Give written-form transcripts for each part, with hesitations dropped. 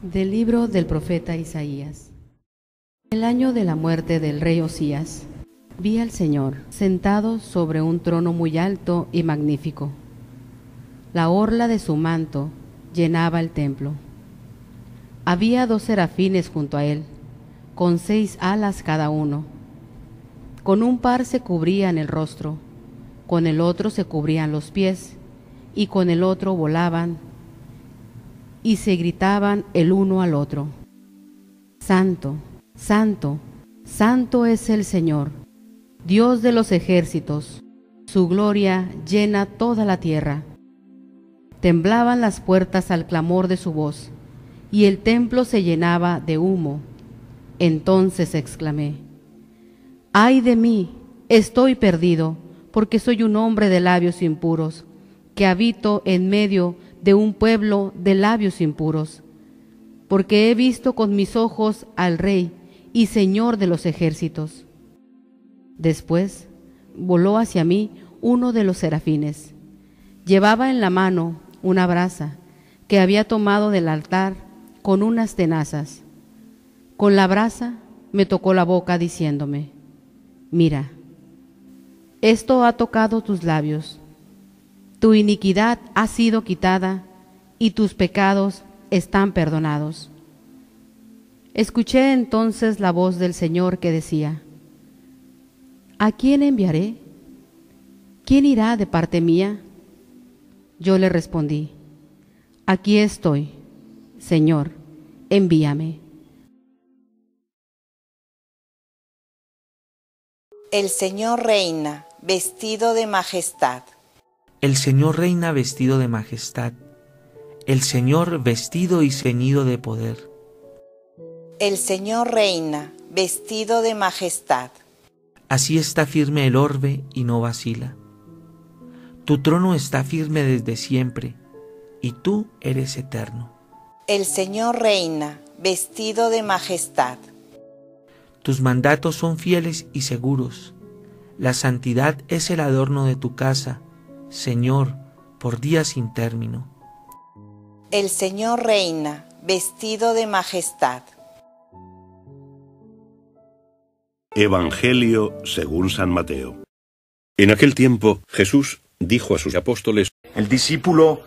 Del libro del profeta Isaías. En el año de la muerte del rey Osías, vi al Señor sentado sobre un trono muy alto y magnífico. La orla de su manto llenaba el templo. Había 2 serafines junto a él, con 6 alas cada uno. Con un par se cubrían el rostro, con el otro se cubrían los pies, y con el otro volaban, y se gritaban el uno al otro: Santo, santo, santo es el Señor, Dios de los ejércitos, su gloria llena toda la tierra. Temblaban las puertas al clamor de su voz, y el templo se llenaba de humo. Entonces exclamé: ¡Ay de mí! Estoy perdido, porque soy un hombre de labios impuros, que habito en medio de un pueblo de labios impuros, porque he visto con mis ojos al Rey y Señor de los ejércitos. Después voló hacia mí uno de los serafines. Llevaba en la mano una brasa que había tomado del altar con unas tenazas. Con la brasa me tocó la boca diciéndome: Mira, esto ha tocado tus labios. Tu iniquidad ha sido quitada y tus pecados están perdonados. Escuché entonces la voz del Señor que decía: ¿A quién enviaré? ¿Quién irá de parte mía? Yo le respondí: Aquí estoy, Señor, envíame. El Señor reina, vestido de majestad. El Señor reina vestido de majestad, el Señor vestido y ceñido de poder. El Señor reina, vestido de majestad. Así está firme el orbe y no vacila. Tu trono está firme desde siempre, y tú eres eterno. El Señor reina, vestido de majestad. Tus mandatos son fieles y seguros. La santidad es el adorno de tu casa, Señor, por días sin término. El Señor reina, vestido de majestad. Evangelio según San Mateo. En aquel tiempo, Jesús dijo a sus apóstoles: El discípulo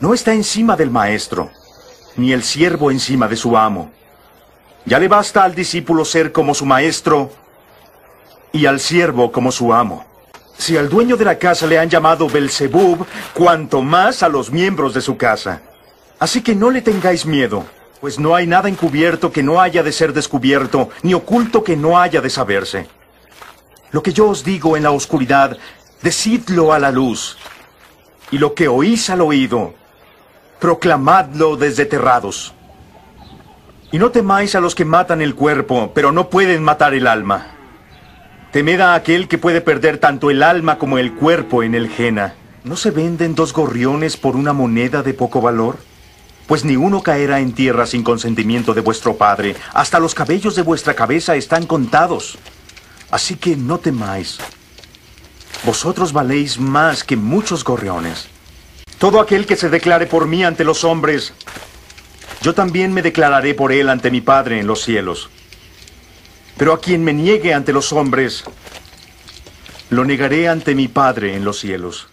no está encima del maestro, ni el siervo encima de su amo. Ya le basta al discípulo ser como su maestro, y al siervo como su amo. Si al dueño de la casa le han llamado Belcebú, cuanto más a los miembros de su casa. Así que no le tengáis miedo, pues no hay nada encubierto que no haya de ser descubierto, ni oculto que no haya de saberse. Lo que yo os digo en la oscuridad, decidlo a la luz. Y lo que oís al oído, proclamadlo desde terrados. Y no temáis a los que matan el cuerpo, pero no pueden matar el alma. Temed a aquel que puede perder tanto el alma como el cuerpo en el gehena. ¿No se venden 2 gorriones por una moneda de poco valor? Pues ni uno caerá en tierra sin consentimiento de vuestro Padre. Hasta los cabellos de vuestra cabeza están contados. Así que no temáis. Vosotros valéis más que muchos gorriones. Todo aquel que se declare por mí ante los hombres, yo también me declararé por él ante mi Padre en los cielos. Pero a quien me niegue ante los hombres, lo negaré ante mi Padre en los cielos.